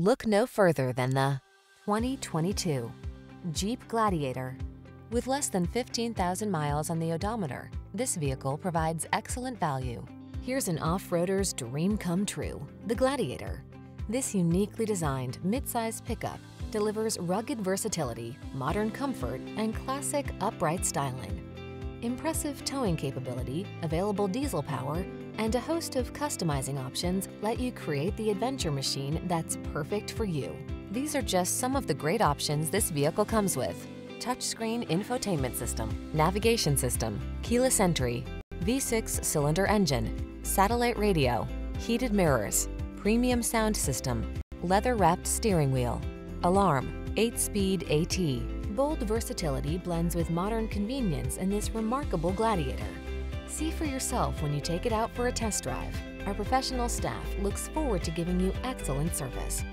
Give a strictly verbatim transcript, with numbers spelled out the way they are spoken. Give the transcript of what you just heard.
Look no further than the twenty twenty-two Jeep Gladiator. With less than fifteen thousand miles on the odometer, this vehicle provides excellent value. Here's an off-roader's dream come true, the Gladiator. This uniquely designed mid-size pickup delivers rugged versatility, modern comfort, and classic upright styling. Impressive towing capability, available diesel power, and a host of customizing options let you create the adventure machine that's perfect for you. These are just some of the great options this vehicle comes with: touchscreen infotainment system, navigation system, keyless entry, V six cylinder engine, satellite radio, heated mirrors, premium sound system, leather-wrapped steering wheel, alarm, eight-speed AT. Bold versatility blends with modern convenience in this remarkable Gladiator. See for yourself when you take it out for a test drive. Our professional staff looks forward to giving you excellent service.